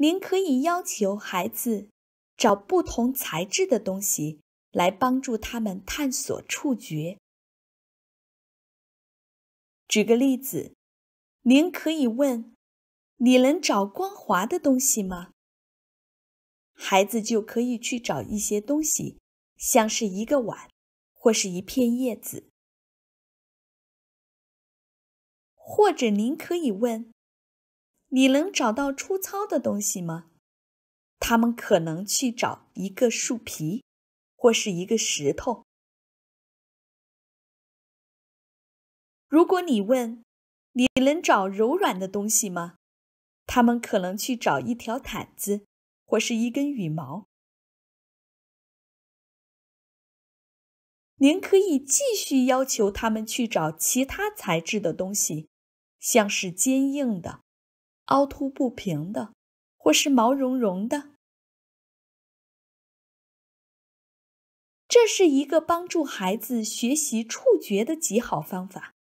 您可以要求孩子找不同材质的东西来帮助他们探索触觉。举个例子，您可以问：“你能找光滑的东西吗？”孩子就可以去找一些东西，像是一个碗或是一片叶子。或者您可以问：“你能找到粗糙的东西吗？”他们可能去找一个树皮或是一个石头。如果你问：“你能找柔软的东西吗？”他们可能去找一条毯子或是一根羽毛。您可以继续要求他们去找其他材质的东西，像是坚硬的、凹凸不平的，或是毛茸茸的。这是一个帮助孩子学习触觉的极好方法。